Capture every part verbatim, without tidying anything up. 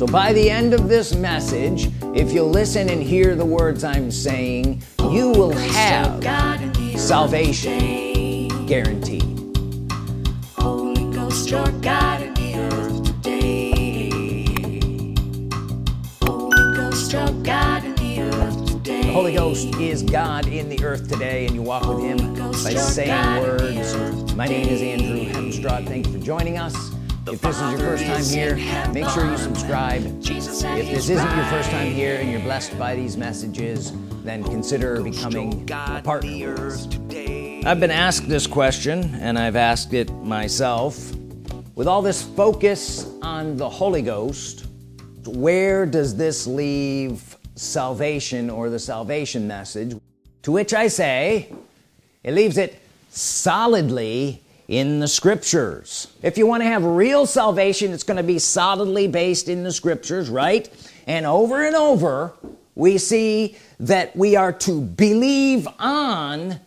So by the end of this message, if you listen and hear the words I'm saying, you will have salvation guaranteed. Holy Ghost, your God in the earth today. Holy Ghost, your God in the earth today. The Holy Ghost is God in the earth today, and you walk with Him by saying words. My name is Andrew Hemstrought. Thank you for joining us. If this is your first time here, make sure you subscribe. If this isn't your first time here and you're blessed by these messages, then consider becoming a partner. I've been asked this question, and I've asked it myself. With all this focus on the Holy Ghost, where does this leave salvation or the salvation message? To which I say, it leaves it solidly in the scriptures. If you want to have real salvation, it's going to be solidly based in the scriptures, right? And over and over we see that we are to believe on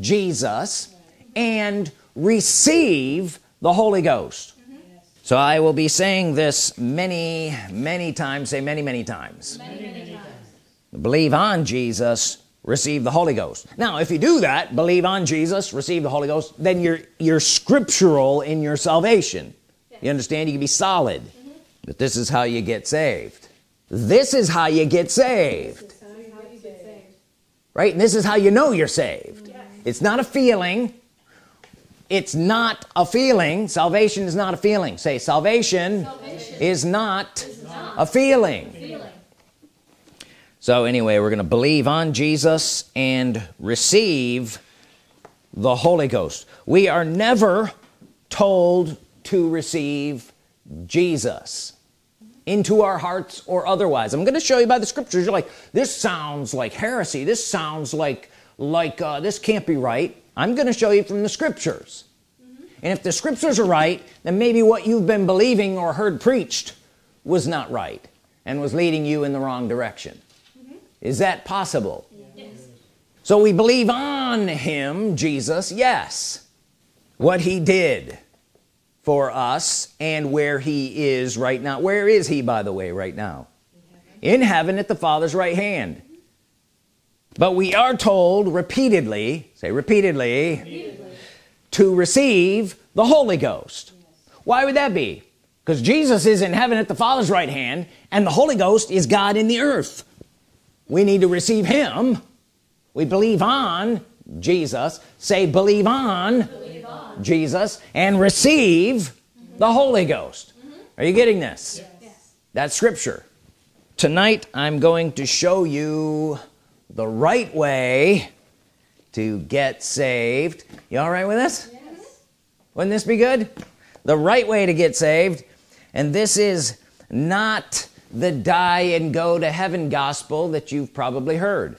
Jesus and receive the Holy Ghost. Mm-hmm. Yes. So I will be saying this many many times. Say many many times. Many, many times. Believe on Jesus, receive the Holy Ghost. Now if you do that, believe on Jesus, receive the Holy Ghost, then you're you're scriptural in your salvation. Yeah. You understand? You can be solid. Mm-hmm. But this is how you get saved. This is how you get saved. You get saved. Right? And this is how you know you're saved. Yeah. It's not a feeling. It's not a feeling. Salvation is not a feeling. Say salvation, salvation. Is, not is not a feeling. A feeling. So anyway, we're gonna believe on Jesus and receive the Holy Ghost. We are never told to receive Jesus into our hearts or otherwise. I'm gonna show you by the scriptures. You're like, this sounds like heresy, this sounds like like uh, this can't be right. I'm gonna show you from the scriptures. Mm-hmm. And if the scriptures are right, then maybe what you've been believing or heard preached was not right and was leading you in the wrong direction. Is that possible? Yes. So we believe on Him, Jesus, yes, what He did for us and where He is right now. Where is He, by the way, right now? In heaven at the Father's right hand. But we are told repeatedly, say repeatedly, repeatedly. To receive the Holy Ghost. Yes. Why would that be? Because Jesus is in heaven at the Father's right hand, and the Holy Ghost is God in the earth. We need to receive Him. We believe on Jesus. Say believe on, believe on. Jesus and receive mm-hmm. the Holy Ghost. Mm-hmm. Are you getting this? Yes. That's scripture. Tonight I'm going to show you the right way to get saved. You all right with this? Yes. Wouldn't this be good? The right way to get saved. And this is not the die and go to heaven gospel that you've probably heard.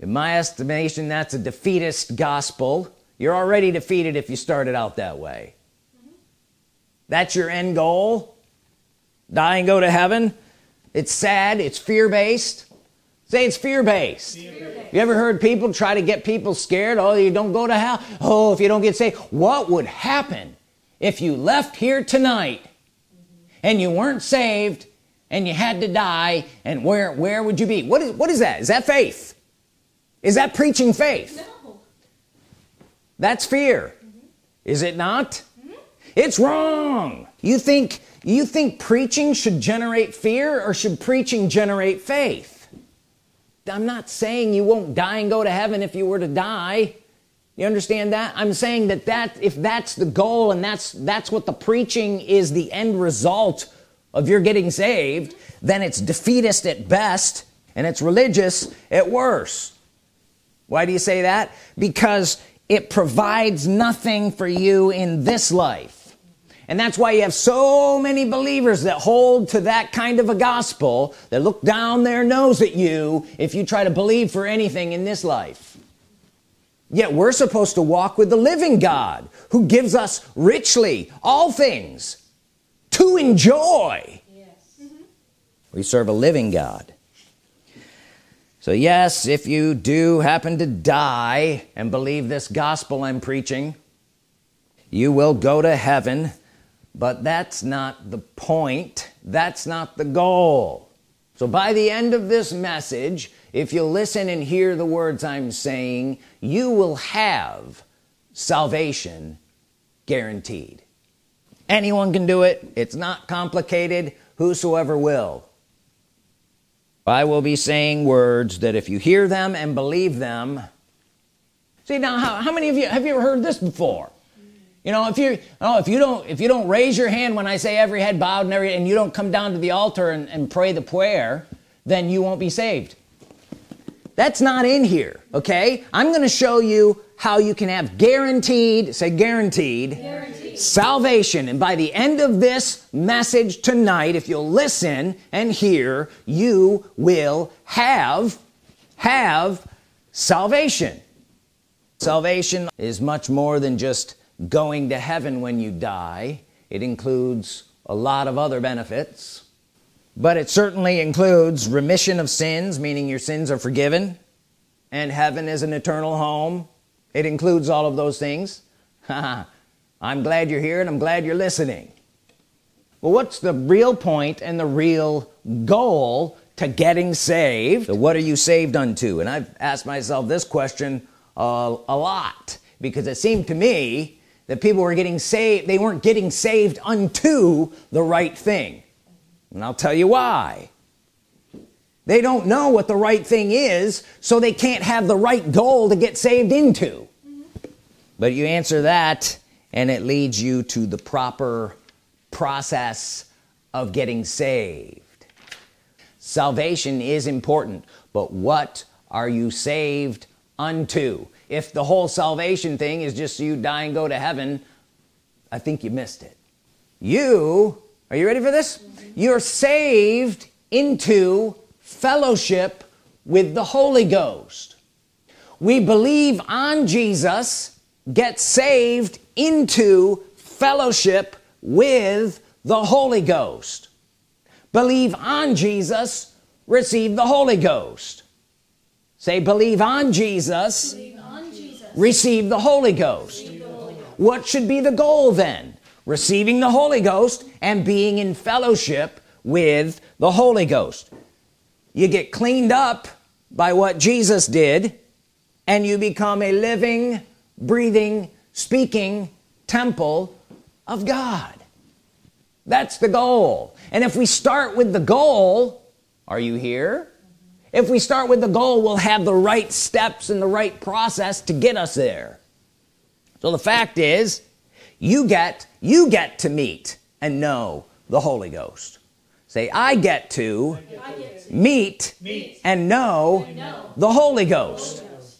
In my estimation, that's a defeatist gospel. You're already defeated if you started out that way. Mm-hmm. That's your end goal, die and go to heaven. It's sad, it's fear-based. Say it's fear-based. Fear-based. You ever heard people try to get people scared? Oh, you don't go to hell. Oh, if you don't get saved, what would happen if you left here tonight and you weren't saved and you had to die, and where where would you be? What is what is that? Is that faith? Is that preaching faith? No. That's fear. Mm-hmm. Is it not? Mm-hmm. It's wrong. You think you think preaching should generate fear, or should preaching generate faith? I'm not saying you won't die and go to heaven if you were to die. You understand that? I'm saying that that if that's the goal and that's that's what the preaching is, the end result of your getting saved, then it's defeatist at best and it's religious at worst. Why do you say that? Because it provides nothing for you in this life. And that's why you have so many believers that hold to that kind of a gospel, that look down their nose at you if you try to believe for anything in this life. Yet we're supposed to walk with the living God, who gives us richly all things to enjoy. Yes. Mm-hmm. We serve a living God. So yes, if you do happen to die and believe this gospel I'm preaching, you will go to heaven, but that's not the point. That's not the goal. So by the end of this message, if you listen and hear the words I'm saying, you will have salvation guaranteed. Anyone can do it. It's not complicated. Whosoever will. I will be saying words that if you hear them and believe them. See now, how, how many of you have you ever heard this before? You know, if you oh if you don't if you don't raise your hand when I say every head bowed and every and you don't come down to the altar and, and pray the prayer, then you won't be saved. That's not in here, okay? I'm gonna show you how you can have guaranteed, say guaranteed, guaranteed salvation. And by the end of this message tonight, if you'll listen and hear, you will have have salvation. Salvation is much more than just going to heaven when you die. It includes a lot of other benefits, but it certainly includes remission of sins, meaning your sins are forgiven, and heaven is an eternal home. It includes all of those things. I'm glad you're here and I'm glad you're listening. Well, what's the real point and the real goal to getting saved? So what are you saved unto? And I've asked myself this question uh, a lot, because it seemed to me that people were getting saved, they weren't getting saved unto the right thing. And I'll tell you why. They don't know what the right thing is, so they can't have the right goal to get saved into. Mm-hmm. But you answer that and it leads you to the proper process of getting saved. Salvation is important, but what are you saved unto? If the whole salvation thing is just you die and go to heaven, I think you missed it. You are you ready for this? Mm-hmm. You're saved into fellowship with the Holy Ghost. We believe on Jesus, get saved into fellowship with the Holy Ghost. Believe on Jesus, receive the Holy Ghost. Say, believe on Jesus, believe on Jesus. Receive the Holy Ghost. Receive the Holy Ghost. What should be the goal then? Receiving the Holy Ghost and being in fellowship with the Holy Ghost. You get cleaned up by what Jesus did and you become a living, breathing, speaking temple of God. That's the goal. And if we start with the goal, are you here? If we start with the goal, we'll have the right steps and the right process to get us there. So the fact is, you get you get to meet and know the Holy Ghost. Say, I get to, I get to meet, meet and know, and know the Holy Ghost. Holy Ghost.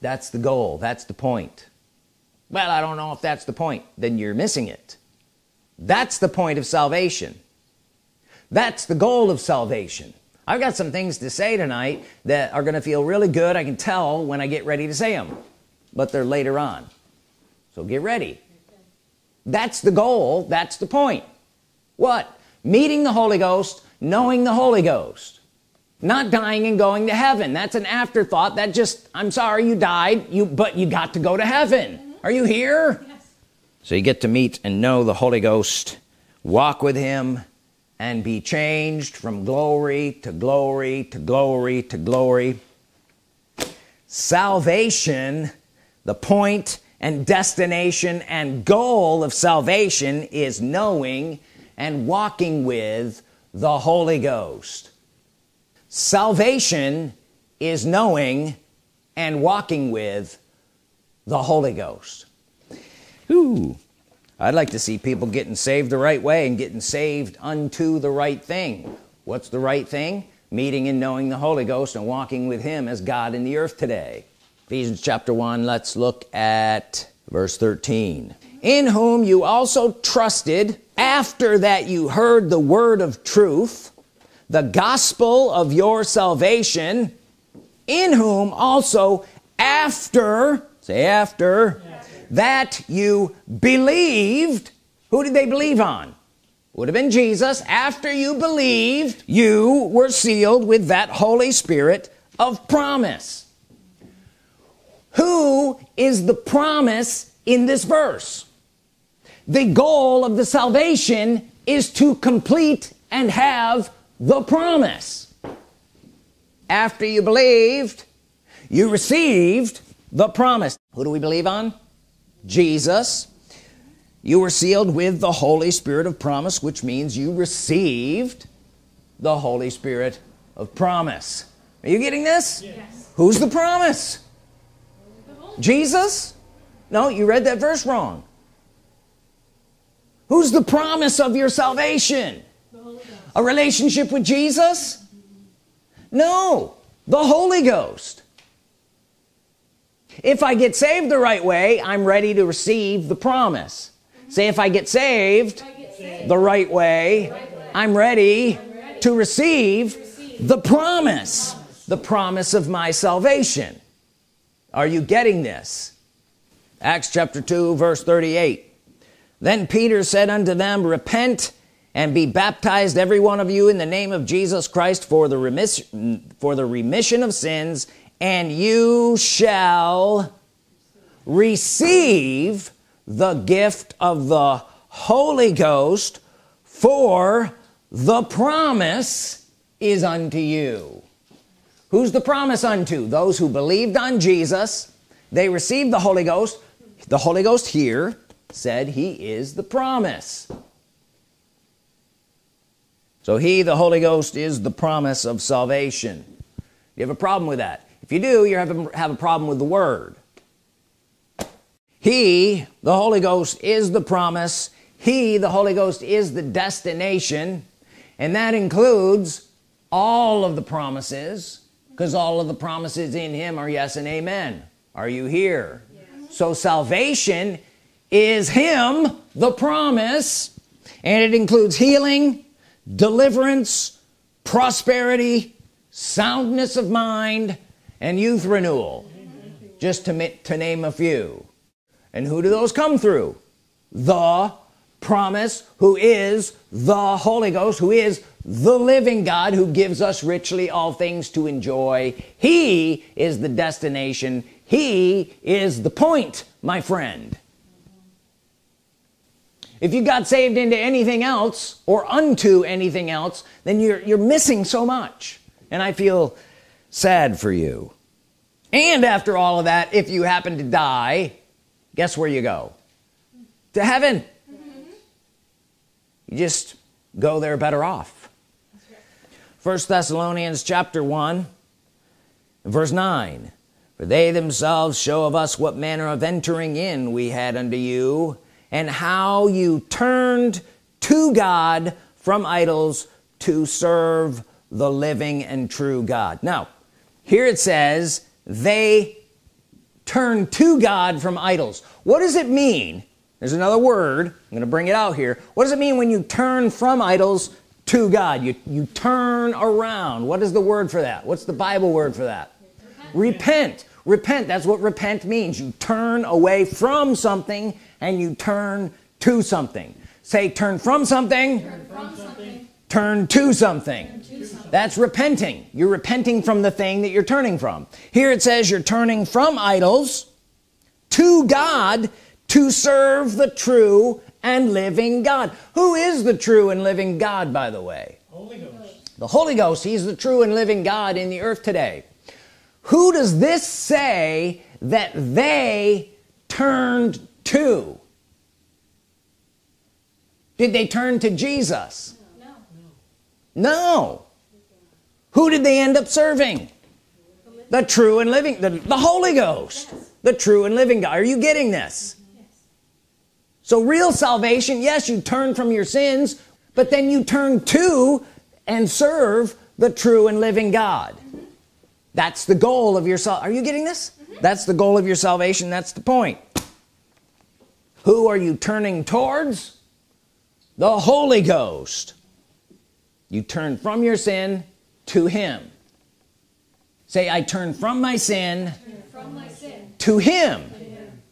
That's the goal. That's the point. Well, I don't know if that's the point. Then you're missing it. That's the point of salvation. That's the goal of salvation. I've got some things to say tonight that are going to feel really good. I can tell when I get ready to say them, but they're later on. So get ready. That's the goal. That's the point. What? Meeting the Holy Ghost, knowing the Holy Ghost, not dying and going to heaven. That's an afterthought. That just, I'm sorry you died, you but you got to go to heaven. Mm-hmm. Are you here? Yes. So you get to meet and know the Holy Ghost, walk with him, and be changed from glory to glory to glory to glory. Salvation, the point and destination and goal of salvation is knowing and walking with the Holy Ghost. Salvation is knowing and walking with the Holy Ghost. Ooh, I'd like to see people getting saved the right way and getting saved unto the right thing. What's the right thing? Meeting and knowing the Holy Ghost and walking with him as God in the earth today. Ephesians chapter one, let's look at verse thirteen. In whom you also trusted, after that you heard the word of truth, the gospel of your salvation, in whom also after, say after, yeah. that you believed. Who did they believe on? Would have been Jesus. After you believed, you were sealed with that Holy Spirit of promise. Who is the promise in this verse? The goal of the salvation is to complete and have the promise. After you believed, you received the promise. Who do we believe on? Jesus. You were sealed with the Holy Spirit of promise, which means you received the Holy Spirit of promise. Are you getting this? Yes. Who's the promise? Jesus? No, you read that verse wrong. Who's the promise of your salvation? A relationship with Jesus? No, the Holy Ghost. If I get saved the right way, I'm ready to receive the promise. Say, if I get saved the right way, I'm ready to receive the promise, the promise of my salvation. Are you getting this? Acts chapter two, verse thirty-eight. Then Peter said unto them, repent and be baptized every one of you in the name of Jesus Christ for the remiss for the remission of sins, and you shall receive the gift of the Holy Ghost, for the promise is unto you. Who's the promise unto? Those who believed on Jesus. They received the Holy Ghost. The Holy Ghost here said he is the promise. So he, the Holy Ghost, is the promise of salvation. You have a problem with that? If you do, you have a, have a problem with the word. He, the Holy Ghost, is the promise. He, the Holy Ghost, is the destination, and that includes all of the promises, because all of the promises in him are yes and amen. Are you here? Yes. So salvation is him, the promise, and it includes healing, deliverance, prosperity, soundness of mind, and youth renewal, mm-hmm. just to, to name a few. And who do those come through? The promise, who is the Holy Ghost, who is the living God, who gives us richly all things to enjoy. He is the destination. He is the point, my friend. If you got saved into anything else or unto anything else, then you're, you're missing so much. And I feel sad for you. And after all of that, if you happen to die, guess where you go? To heaven. Mm-hmm. You just go there better off. First Thessalonians chapter one, verse nine. For they themselves show of us what manner of entering in we had unto you, and how you turned to God from idols to serve the living and true God. Now, here it says, they turned to God from idols. What does it mean? There's another word. I'm going to bring it out here. What does it mean when you turn from idols to God? You, you turn around. What is the word for that? What's the Bible word for that? Repent. Repent. That's what repent means. You turn away from something and you turn to something. Say, turn from something, turn, from something. Turn, to something. turn to something. That's repenting. You're repenting from the thing that you're turning from. Here it says you're turning from idols to God to serve the true and living God. Who is the true and living God, by the way? Holy Ghost. The Holy Ghost. He's the true and living God in the earth today. Who does this say that they turned to? Did they turn to Jesus? No. No. Who did they end up serving? The true and living, the, the Holy Ghost. Yes. The true and living God. Are you getting this? Yes. So real salvation, yes, you turn from your sins, but then you turn to and serve the true and living God. That's the goal of your salvation. Are you getting this? Mm-hmm. That's the goal of your salvation. That's the point. Who are you turning towards? The Holy Ghost. You turn from your sin to him. Say, I turn from my sin, turn from my sin. to him. Amen.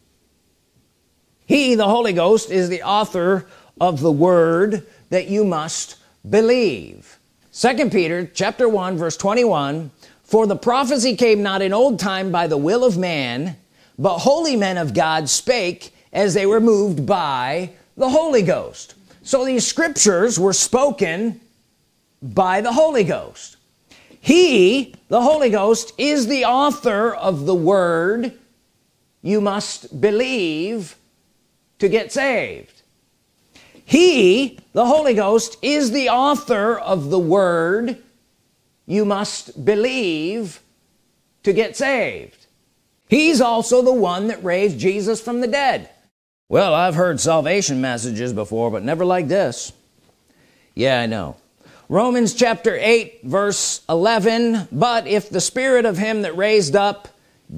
He, the Holy Ghost, is the author of the word that you must believe. Second Peter chapter one, verse twenty-one. For the prophecy came not in old time by the will of man, but holy men of God spake as they were moved by the Holy Ghost. So these scriptures were spoken by the Holy Ghost. He, the Holy Ghost, is the author of the word you must believe to get saved. He, the Holy Ghost, is the author of the word you must believe to get saved. He's also the one that raised Jesus from the dead. Well, I've heard salvation messages before, but never like this. Yeah, I know. Romans chapter eight verse eleven, but if the spirit of him that raised up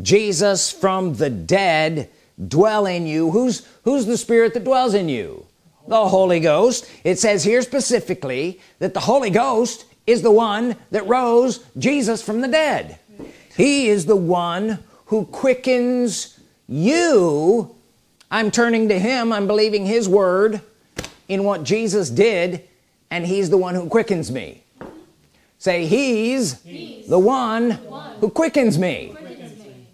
Jesus from the dead dwell in you, who's who's the spirit that dwells in you? The Holy Ghost. It says here specifically that the Holy Ghost is the one that rose Jesus from the dead. He is the one who quickens you. I'm turning to him, I'm believing his word in what Jesus did, and he's the one who quickens me. Say, he's, he's the, one the one who quickens me. quickens me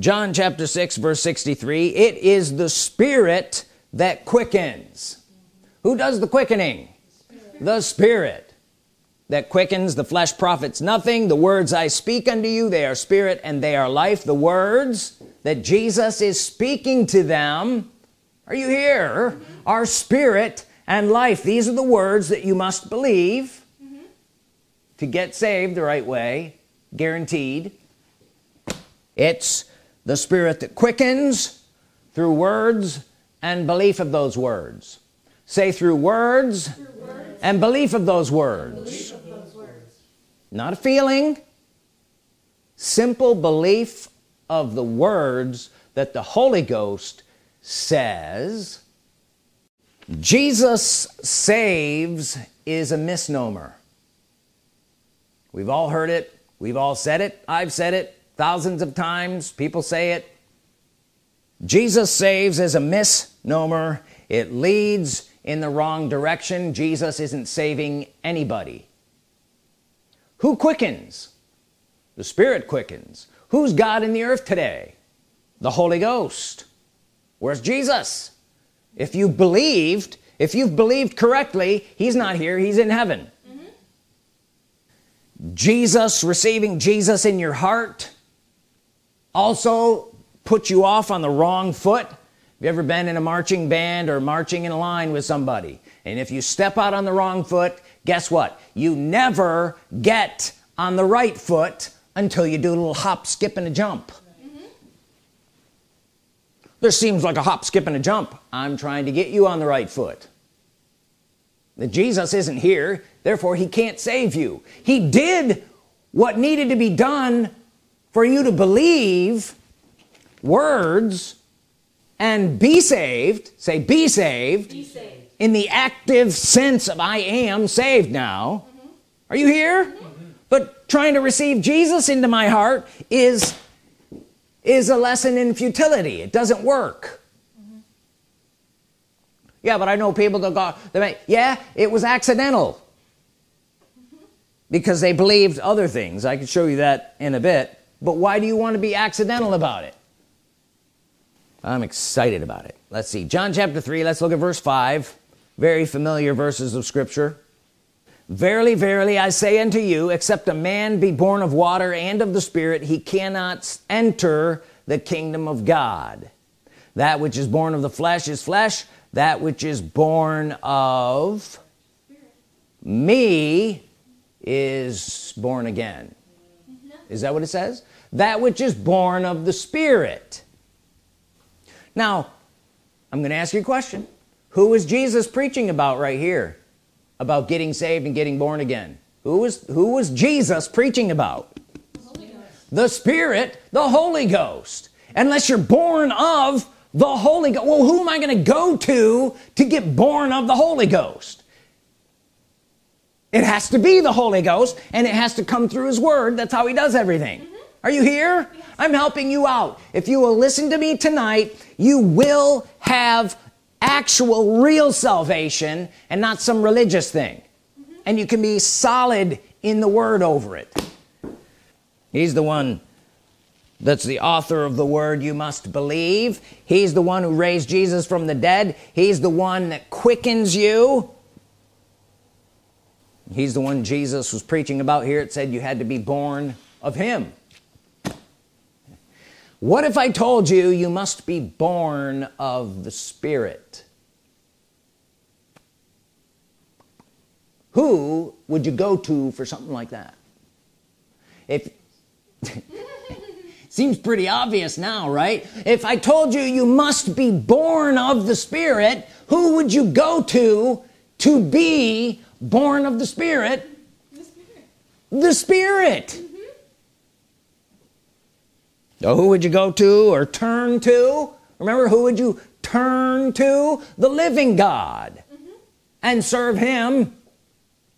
John chapter six verse sixty-three, it is the spirit that quickens. Who does the quickening? The spirit that quickens. The flesh profits nothing. The words I speak unto you, they are spirit and they are life. The words that Jesus is speaking to them, are you here, are spirit and life. These are the words that you must believe mm-hmm. to get saved the right way, guaranteed. It's the spirit that quickens through words and belief of those words. Say, through words, through words. and belief of those words. Of those words. Not a feeling, simple belief of the words that the Holy Ghost says. Jesus saves is a misnomer. We've all heard it, we've all said it, I've said it thousands of times, people say it. Jesus saves is a misnomer. It leads in the wrong direction. Jesus isn't saving anybody. Who quickens? The Spirit quickens. Who's God in the earth today? The Holy Ghost. Where's Jesus? If you believed, if you've believed correctly, he's not here, he's in heaven. Mm-hmm. Jesus, receiving Jesus in your heart also put you off on the wrong foot. Have you ever been in a marching band or marching in a line with somebody, and if you step out on the wrong foot, guess what? You never get on the right foot until you do a little hop, skip, and a jump. There seems like a hop, skip, and a jump. I'm trying to get you on the right foot. That Jesus isn't here, therefore he can't save you. He did what needed to be done for you to believe words and be saved. Say, be saved, be saved. In the active sense of I am saved now. Mm-hmm. Are you here? Mm-hmm. But trying to receive Jesus into my heart is is a lesson in futility. It doesn't work. Mm-hmm. Yeah, but I know people that go, they may, yeah, it was accidental mm-hmm. because they believed other things. I can show you that in a bit. But why do you want to be accidental about it? I'm excited about it. Let's see, John chapter three, let's look at verse five. Very familiar verses of scripture. Verily, verily, I say unto you, except a man be born of water and of the Spirit, he cannot enter the kingdom of God. That which is born of the flesh is flesh. That which is born of me is born again. Is that what it says? That which is born of the Spirit. Now, I'm going to ask you a question. Who is Jesus preaching about right here? About getting saved and getting born again. Who was who was Jesus preaching about? The Spirit, the Holy Ghost. Unless you're born of the Holy Ghost. Well, who am I going to go to to get born of the Holy Ghost? It has to be the Holy Ghost, and it has to come through his word. That's how he does everything. Mm-hmm. Are you here? Yes. I'm helping you out. If you will listen to me tonight, you will have actual real salvation and not some religious thing. Mm-hmm. And you can be solid in the word over it. He's the one that's the author of the word you must believe. He's the one who raised Jesus from the dead. He's the one that quickens you. He's the one Jesus was preaching about here. It said you had to be born of him. What if I told you you must be born of the Spirit? Who would you go to for something like that? If seems pretty obvious now, right? If I told you you must be born of the Spirit, who would you go to to be born of the Spirit? The Spirit. The Spirit. Mm-hmm. So who would you go to or turn to? Remember, who would you turn to? The living God. Mm-hmm. And serve him.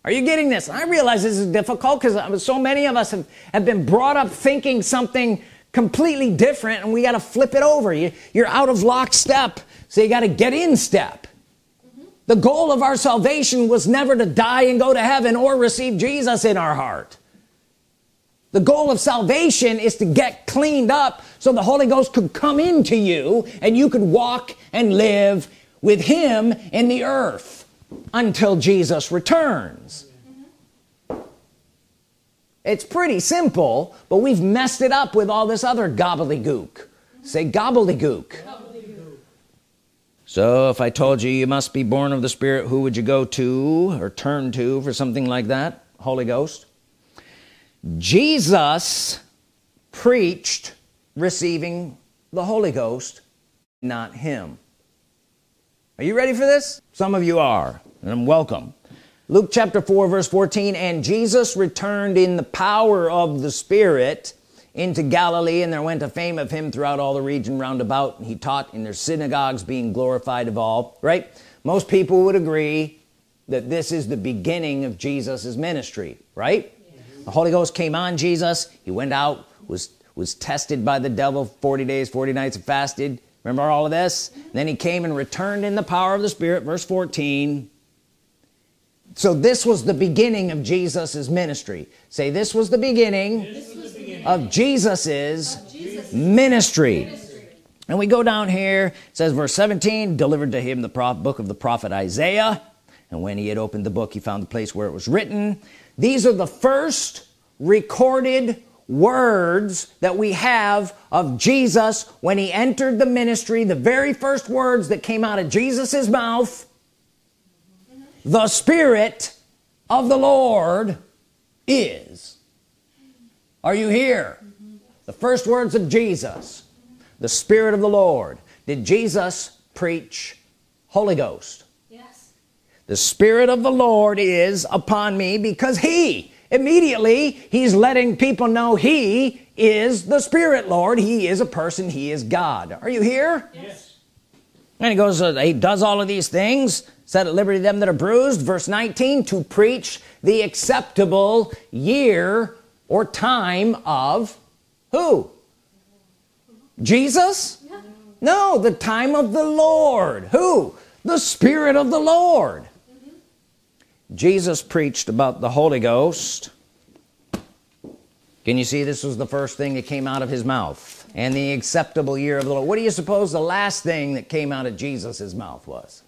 Are you getting this? I realize this is difficult because so many of us have, have been brought up thinking something completely different, and we got to flip it over. You, you're out of lockstep, so you got to get in step. Mm-hmm. The goal of our salvation was never to die and go to heaven or receive Jesus in our heart. The goal of salvation is to get cleaned up so the Holy Ghost could come into you and you could walk and live with him in the earth until Jesus returns. Mm-hmm. It's pretty simple, but we've messed it up with all this other gobbledygook. Mm-hmm. Say gobbledygook. Gobbledygook. So if I told you you must be born of the Spirit, who would you go to or turn to for something like that? Holy Ghost. Jesus preached receiving the Holy Ghost, not him. Are you ready for this? Some of you are, and I'm welcome. Luke chapter four verse fourteen, and Jesus returned in the power of the Spirit into Galilee, and there went a fame of him throughout all the region round about, and he taught in their synagogues, being glorified of all. Right? Most people would agree that this is the beginning of Jesus's ministry, right? Yes. The Holy Ghost came on Jesus. He went out, was was tested by the devil forty days forty nights and fasted. Remember all of this? And then he came and returned in the power of the Spirit, verse fourteen. So this was the beginning of Jesus's ministry. Say, this was the beginning, this was the beginning of Jesus's, of Jesus's ministry. ministry. And we go down here. It says, verse seventeen, delivered to him the prof- book of the prophet Isaiah. And when he had opened the book, he found the place where it was written. These are the first recorded words that we have of Jesus when he entered the ministry. The very first words that came out of Jesus's mouth: the Spirit of the Lord is. Are you here? The first words of Jesus, the Spirit of the Lord. Did Jesus preach Holy Ghost? Yes. The Spirit of the Lord is upon me, because he immediately he's letting people know he is the Spirit Lord. He is a person. He is God. Are you here? Yes. And he goes, uh, he does all of these things, set at liberty them that are bruised, verse nineteen, to preach the acceptable year or time of who? Jesus? Yeah. No, the time of the Lord. Who? The Spirit of the Lord. Jesus preached about the Holy Ghost. Can you see this was the first thing that came out of his mouth? And the acceptable year of the Lord. What do you suppose the last thing that came out of Jesus's mouth was?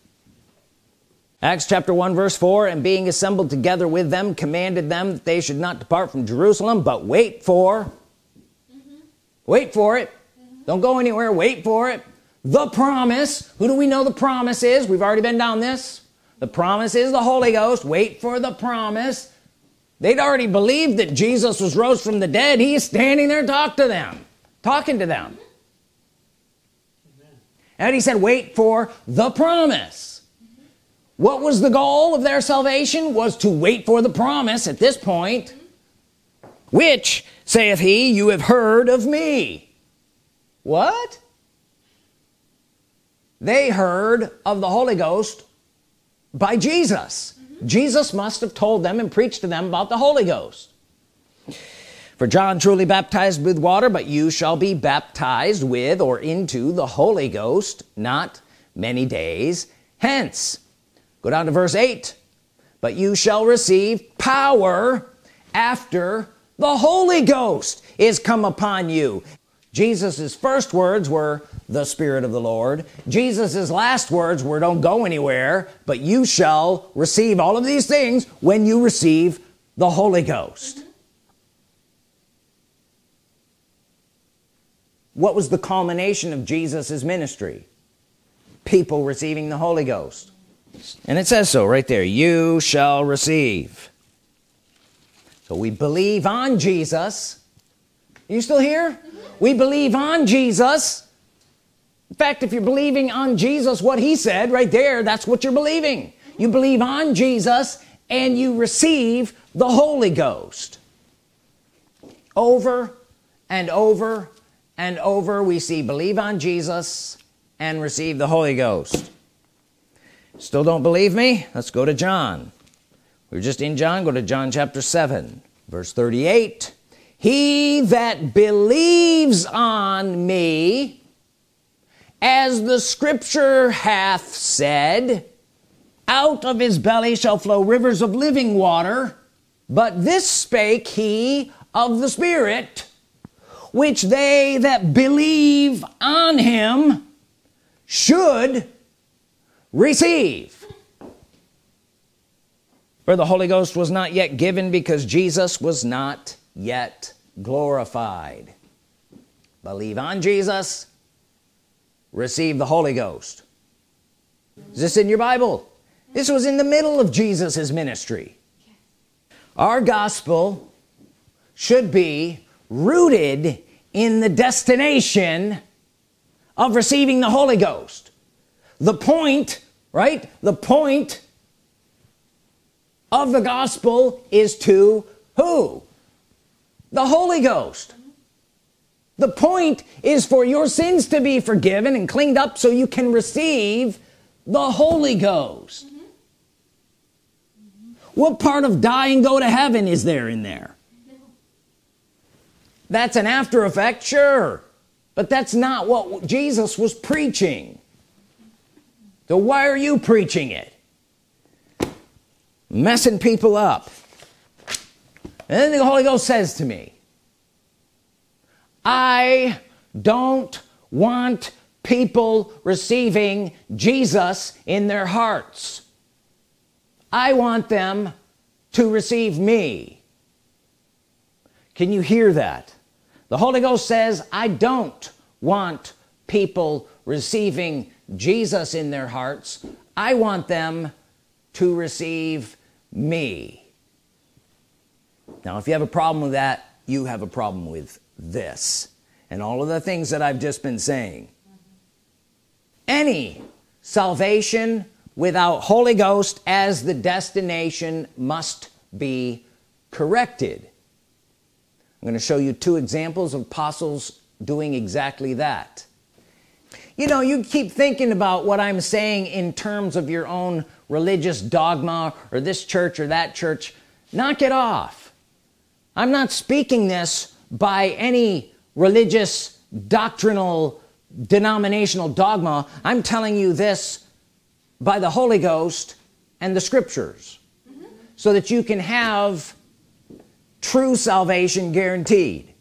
Acts chapter one verse four, and being assembled together with them, commanded them that they should not depart from Jerusalem, but wait for mm-hmm. wait for it mm-hmm. don't go anywhere, wait for it, the promise. Who do we know the promise is? We've already been down this. The promise is the Holy Ghost. Wait for the promise. They'd already believed that Jesus was rose from the dead. He is standing there talking to them, talking to them. Amen. And he said, wait for the promise. Mm-hmm. What was the goal of their salvation? Was to wait for the promise at this point. Mm-hmm. Which, saith he, you have heard of me. What? They heard of the Holy Ghost by Jesus. Mm-hmm. Jesus must have told them and preached to them about the Holy Ghost. For John truly baptized with water, but you shall be baptized with or into the Holy Ghost not many days hence. Go down to verse eight. But you shall receive power after the Holy Ghost is come upon you. Jesus's first words were the Spirit of the Lord. Jesus's last words were don't go anywhere, but you shall receive all of these things when you receive the Holy Ghost. What was the culmination of Jesus's ministry? People receiving the Holy Ghost. And it says so right there, you shall receive. So we believe on Jesus. Are you still here? We believe on Jesus. In fact, if you're believing on Jesus, what he said right there, that's what you're believing. You believe on Jesus and you receive the Holy Ghost. Over and over and over we see believe on Jesus and receive the Holy Ghost. Still don't believe me? Let's go to John. We're just in John. Go to John chapter seven verse thirty-eight. He that believes on me, as the scripture hath said, out of his belly shall flow rivers of living water. But this spake he of the Spirit, which they that believe on him should receive. For the Holy Ghost was not yet given, because Jesus was not yet glorified. Believe on Jesus, receive the Holy Ghost. Is this in your Bible? This was in the middle of Jesus's ministry. Our gospel should be rooted in the destination of receiving the Holy Ghost. The point, right? The point of the gospel is to who? The Holy Ghost. The point is for your sins to be forgiven and cleaned up so you can receive the Holy Ghost. Mm-hmm. Mm-hmm. What part of die and go to heaven is there in there? No. That's an after effect, sure, but that's not what Jesus was preaching. So why are you preaching it? Messing people up. And then the Holy Ghost says to me, I don't want people receiving Jesus in their hearts. I want them to receive me. Can you hear that? The Holy Ghost says, I don't want people receiving Jesus in their hearts. I want them to receive me. Now if you have a problem with that, you have a problem with this and all of the things that I've just been saying. Any salvation without Holy Ghost as the destination must be corrected. I'm going to show you two examples of apostles doing exactly that. You know, you keep thinking about what I'm saying in terms of your own religious dogma or this church or that church. Knock it off. I'm not speaking this by any religious, doctrinal, denominational dogma. I'm telling you this by the Holy Ghost and the scriptures, mm-hmm. so that you can have true salvation guaranteed.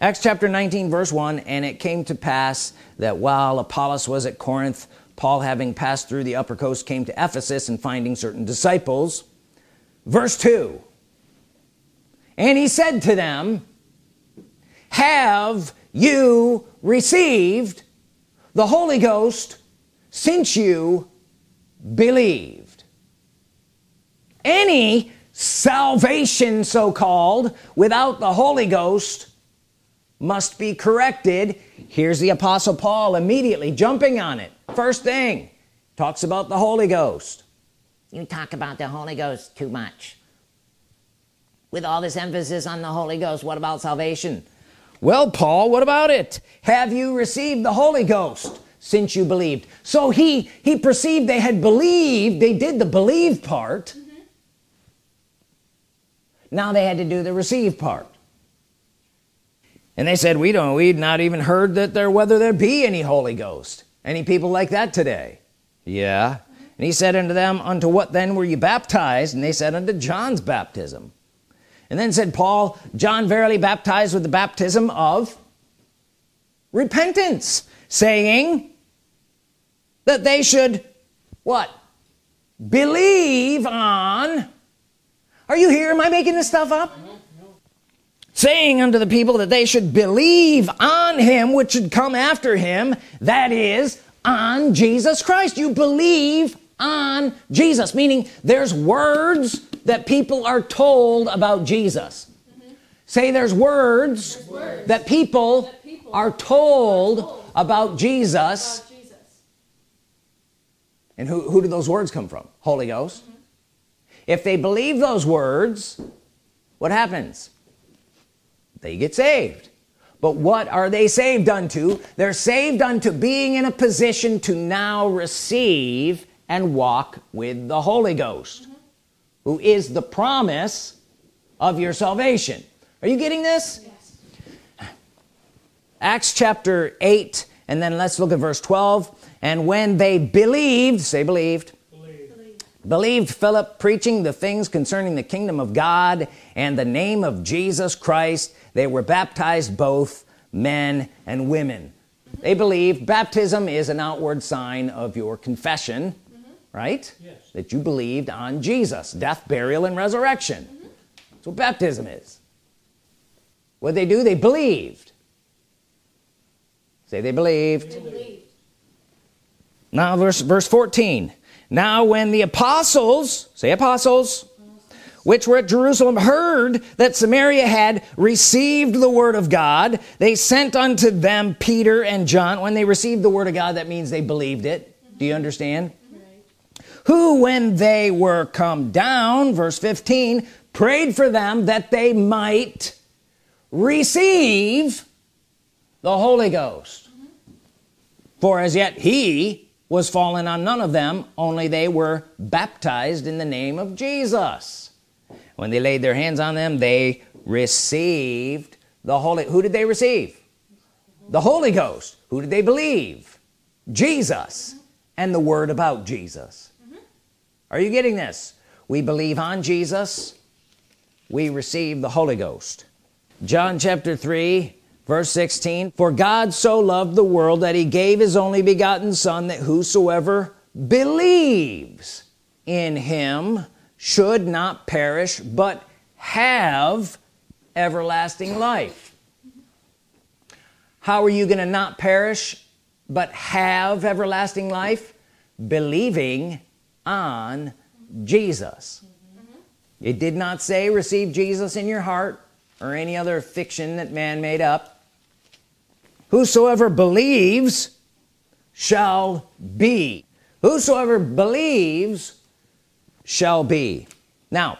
Acts chapter nineteen verse one, and it came to pass that while Apollos was at Corinth, Paul, having passed through the upper coast, came to Ephesus, and finding certain disciples, verse two, and he said to them, have you received the Holy Ghost since you believed? Any salvation, so-called, without the Holy Ghost must be corrected. Here's the Apostle Paul immediately jumping on it. First thing, talks about the Holy Ghost. You talk about the Holy Ghost too much. With all this emphasis on the Holy Ghost, what about salvation? Well, Paul, what about it? Have you received the Holy Ghost since you believed? So he he perceived they had believed. They did the believe part. Mm-hmm. Now they had to do the receive part. And they said, we don't, we'd not even heard that there, whether there be any Holy Ghost. Any people like that today? Yeah. And he said unto them, unto what then were you baptized? And they said, unto John's baptism. And then said Paul, John verily baptized with the baptism of repentance, saying that they should what? Believe on. Are you here? Am I making this stuff up? Saying unto the people that they should believe on him which should come after him, that is, on Jesus Christ. You believe on Jesus, meaning there's words that people are told about Jesus. Mm-hmm. Say there's words, there's words that people, that people are, told are told about Jesus. About Jesus. And who, who do those words come from? Holy Ghost. Mm-hmm. If they believe those words, what happens? They get saved. But what are they saved unto? They're saved unto being in a position to now receive and walk with the Holy Ghost, mm-hmm. who is the promise of your salvation. Are you getting this? Yes. Acts chapter eight, and then let's look at verse twelve. And when they believed, say believed. Believed Philip, preaching the things concerning the kingdom of God and the name of Jesus Christ. They were baptized, both men and women. Mm-hmm. They believed. Baptism is an outward sign of your confession, mm-hmm. right? Yes. That you believed on Jesus, death, burial, and resurrection. Mm-hmm. That's what baptism is. What they do, they believed. Say they believed. They believed. Now verse, verse fourteen. Now when the apostles, say apostles, which were at Jerusalem, heard that Samaria had received the word of God, they sent unto them Peter and John. When they received the word of God, that means they believed it. Do you understand? Right. Who, when they were come down, verse fifteen, prayed for them that they might receive the Holy Ghost. For as yet he was fallen on none of them, only they were baptized in the name of Jesus. When they laid their hands on them, they received the Holy. Who did they receive? The Holy Ghost. Who did they believe? Jesus and the word about Jesus. Mm-hmm. Are you getting this? We believe on Jesus. We receive the Holy Ghost. John chapter three. Verse sixteen, for God so loved the world that he gave his only begotten son, that whosoever believes in him should not perish, but have everlasting life. How are you going to not perish, but have everlasting life? Believing on Jesus. It did not say receive Jesus in your heart or any other fiction that man made up. Whosoever believes shall be. Whosoever believes shall be. Now,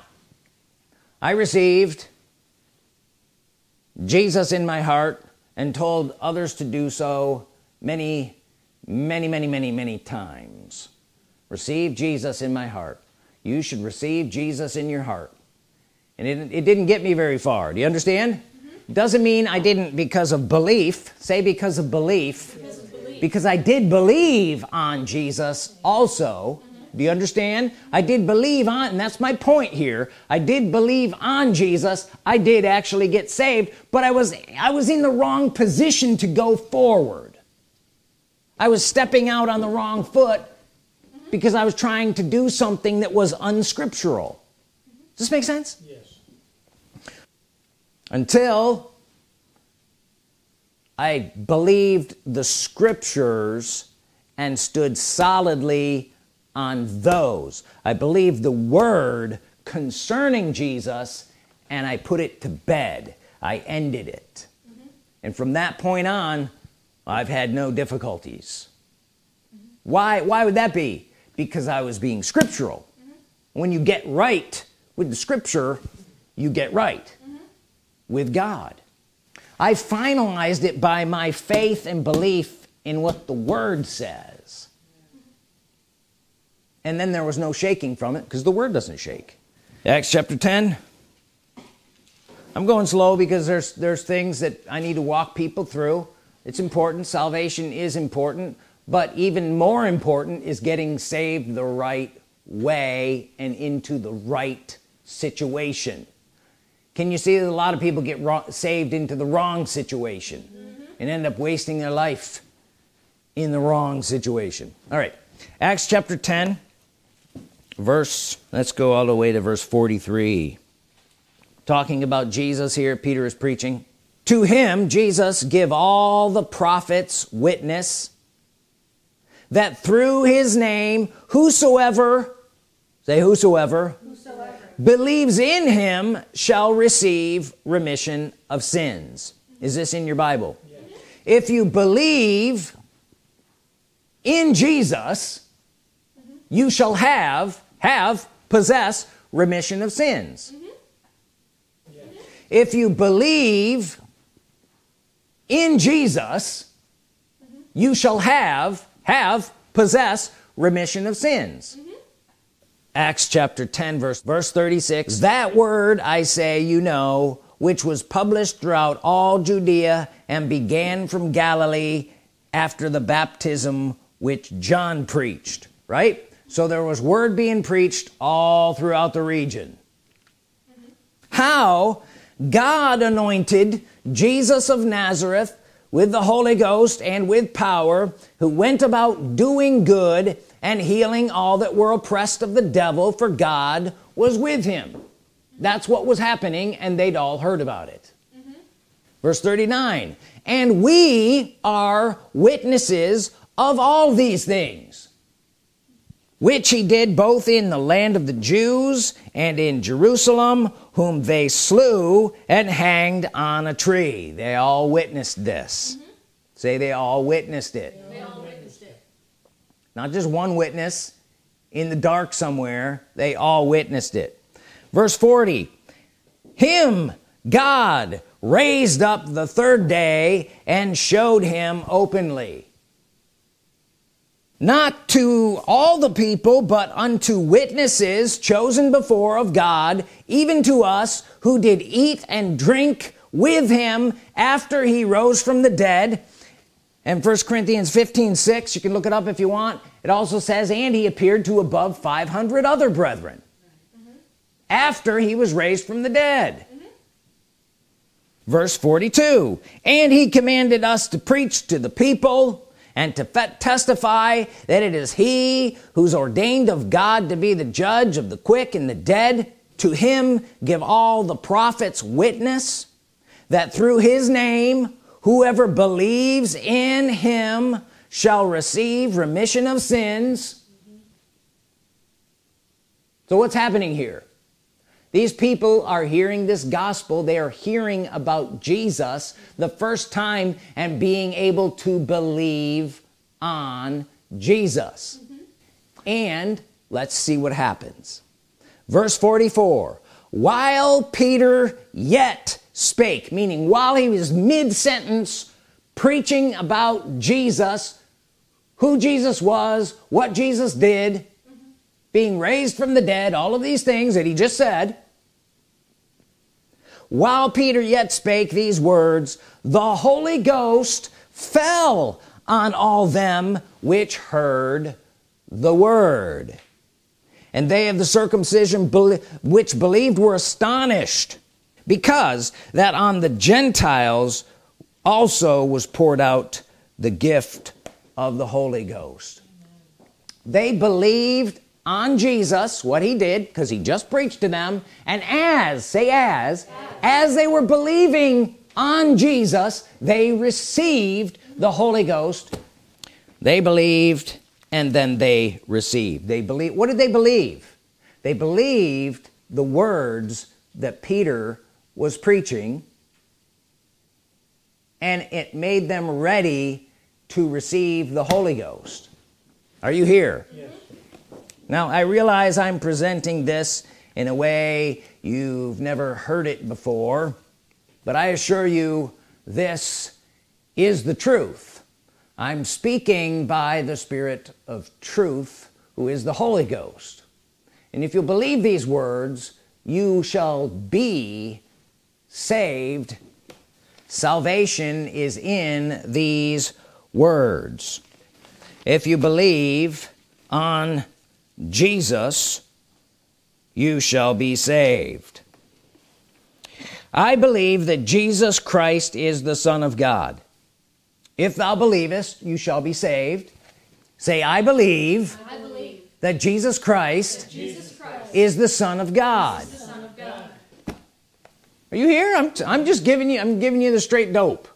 I received Jesus in my heart and told others to do so many, many, many, many, many times. Receive Jesus in my heart. You should receive Jesus in your heart. And it, it didn't get me very far. Do you understand? Doesn't mean I didn't because of belief. Say because of belief. Because of belief. Because I did believe on Jesus also. Mm-hmm. Do you understand? I did believe on, and that's my point here. I did believe on Jesus. I did actually get saved, but I was I was in the wrong position to go forward. I was stepping out on the wrong foot mm-hmm. because I was trying to do something that was unscriptural. Does this make sense? Yes. Until I believed the scriptures and stood solidly on those. I believed the word concerning Jesus and I put it to bed. I ended it. Mm-hmm. And from that point on, I've had no difficulties. Mm-hmm. Why, why would that be? Because I was being scriptural. Mm-hmm. When you get right with the scripture, you get right with God. I finalized it by my faith and belief in what the word says, and then there was no shaking from it because the word doesn't shake. Acts chapter ten. I'm going slow because there's there's things that I need to walk people through. It's important. Salvation is important, but even more important is getting saved the right way and into the right situation. Can you see that a lot of people get wrong, saved into the wrong situation? Mm-hmm. and end up wasting their life in the wrong situation. All right, Acts chapter ten, verse, let's go all the way to verse forty-three. Talking about Jesus here, Peter is preaching. To him, Jesus, give all the prophets witness that through his name, whosoever, say whosoever, whosoever, believes in him shall receive remission of sins. Is this in your Bible? Yes. If you believe in Jesus, mm-hmm. you shall have, have, possess remission of sins. Mm-hmm. Yes. If you believe in Jesus, mm-hmm. you shall have, have, possess remission of sins. Mm-hmm. Acts chapter ten, verse, verse thirty-six, that word I say, you know, which was published throughout all Judea and began from Galilee after the baptism which John preached, right? So there was word being preached all throughout the region. Mm-hmm. How God anointed Jesus of Nazareth with the Holy Ghost and with power, who went about doing good and healing all that were oppressed of the devil, for God was with him. That's what was happening, and they'd all heard about it. Mm-hmm. Verse thirty-nine, and we are witnesses of all these things, which he did both in the land of the Jews and in Jerusalem, whom they slew and hanged on a tree. They all witnessed this. Mm-hmm. Say they all witnessed it. They all witnessed it. Not just one witness in the dark somewhere. They all witnessed it. Verse forty, him God raised up the third day and showed him openly, not to all the people, but unto witnesses chosen before of God, even to us, who did eat and drink with him after he rose from the dead. And First Corinthians fifteen six, you can look it up if you want. It also says, and he appeared to above five hundred other brethren after he was raised from the dead. Mm-hmm. Verse forty-two, and he commanded us to preach to the people and to testify that it is he who's ordained of God to be the judge of the quick and the dead. To him give all the prophets witness that through his name whoever believes in him shall receive remission of sins. Mm-hmm. So what's happening here? These people are hearing this gospel. They are hearing about Jesus the first time and being able to believe on Jesus. Mm-hmm. And let's see what happens. Verse forty-four, while Peter yet spake, meaning while he was mid-sentence preaching about Jesus, who Jesus was, what Jesus did, being raised from the dead, all of these things that he just said, while Peter yet spake these words, the Holy Ghost fell on all them which heard the word, and they of the circumcision which believed were astonished, because that on the Gentiles also was poured out the gift of the Holy Ghost. They believed on Jesus, what he did, because he just preached to them, and as say as as they were believing on Jesus, they received the Holy Ghost. They believed, and then they received. They believe. What did they believe? They believed the words that Peter was preaching, and it made them ready to receive the Holy Ghost. Are you here? Yes. Now, I realize I'm presenting this in a way you've never heard it before, but I assure you this is the truth. I'm speaking by the Spirit of truth, who is the Holy Ghost. And if you believe these words, you shall be saved. Salvation is in these words. If you believe on Jesus, you shall be saved. I believe that Jesus Christ is the Son of God. if thou believest you shall be saved. Say, I believe, I believe that Jesus Christ, that Jesus Christ is the Son of God. Is the Son of God. Are you here? I'm, I'm just giving you I'm giving you the straight dope.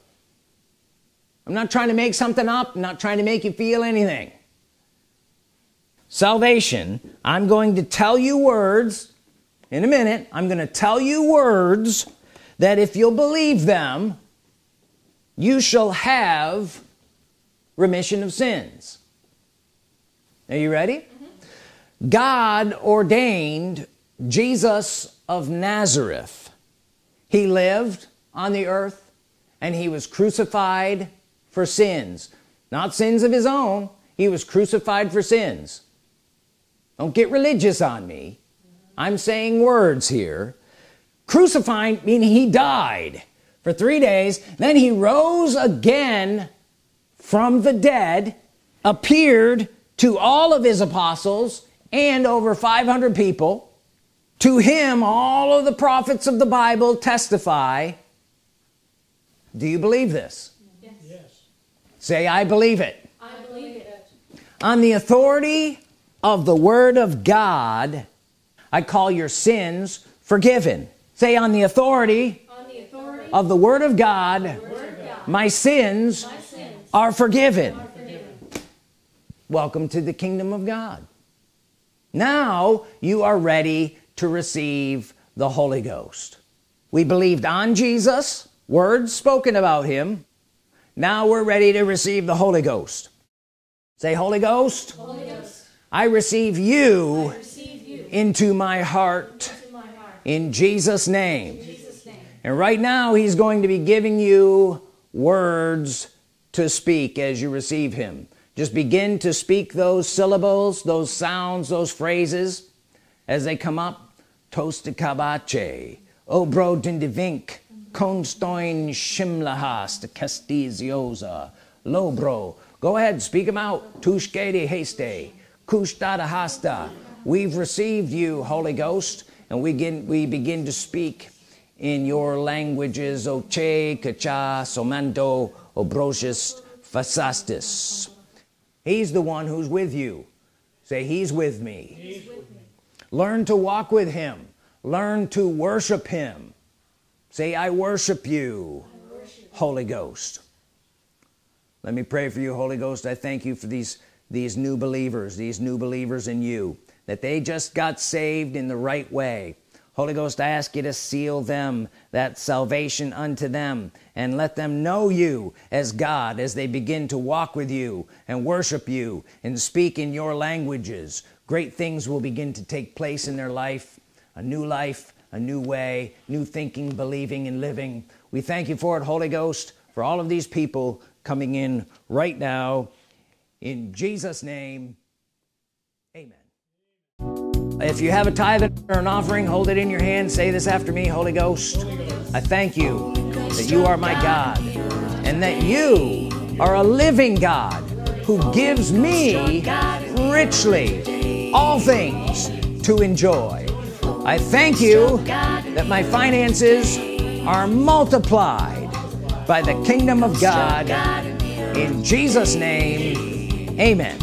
I'm not trying to make something up. I'm not trying to make you feel anything. Salvation, I'm going to tell you words in a minute. I'm going to tell you words that if you'll believe them, you shall have remission of sins. Are you ready? Mm-hmm. God ordained Jesus of Nazareth. He lived on the earth and he was crucified for sins, not sins of his own. He was crucified for sins. Don't get religious on me. I'm saying words here. Crucifying meaning he died for three days, then he rose again from the dead, appeared to all of his apostles and over five hundred people. To him all of the prophets of the Bible testify. Do you believe this? Yes. Yes. Say, I believe it. I believe it. On the authority of the Word of God, I call your sins forgiven. Say, on the authority, on the authority of the Word of God, of Word of God my sins, my sins are forgiven. Are forgiven. Welcome to the kingdom of God. Now you are ready to receive the Holy Ghost. We believed on Jesus, words spoken about him. Now we're ready to receive the Holy Ghost. Say, Holy Ghost, Holy Ghost. I receive you, I receive you into my heart, into my heart. In Jesus' name. In Jesus' name. And right now he's going to be giving you words to speak as you receive him. Just begin to speak those syllables, those sounds, those phrases as they come up. Tosta kabache, obro dindivink, konstoin shimlahas, kastiziosa, lobro. Go ahead, speak them out. Tushkedi haste, kushtada hasta. We've received you, Holy Ghost, and we begin, we begin to speak in your languages. Oche, kacha, somando, obrojist, fasastis. He's the one who's with you. Say, he's with me. He's with me. Learn to walk with him. Learn to worship him. Say, I worship you, I worship Holy Ghost. Let me pray for you, Holy Ghost. I thank you for these these new believers, these new believers in you, that they just got saved in the right way. Holy Ghost, I ask you to seal them, that salvation unto them, and let them know you as God as they begin to walk with you and worship you and speak in your languages. Great things will begin to take place in their life, a new life, a new way, new thinking, believing, and living. We thank you for it, Holy Ghost, for all of these people coming in right now. In Jesus' name, amen. If you have a tithe or an offering, hold it in your hand. Say this after me. Holy Ghost, I thank you that you are my God and that you are a living God who gives me richly all things to enjoy. I thank you that my finances are multiplied by the kingdom of God. In Jesus' name, amen.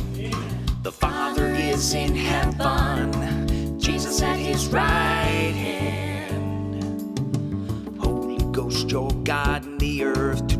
The Father is in heaven, at his right hand. Holy Ghost, your God in the earth.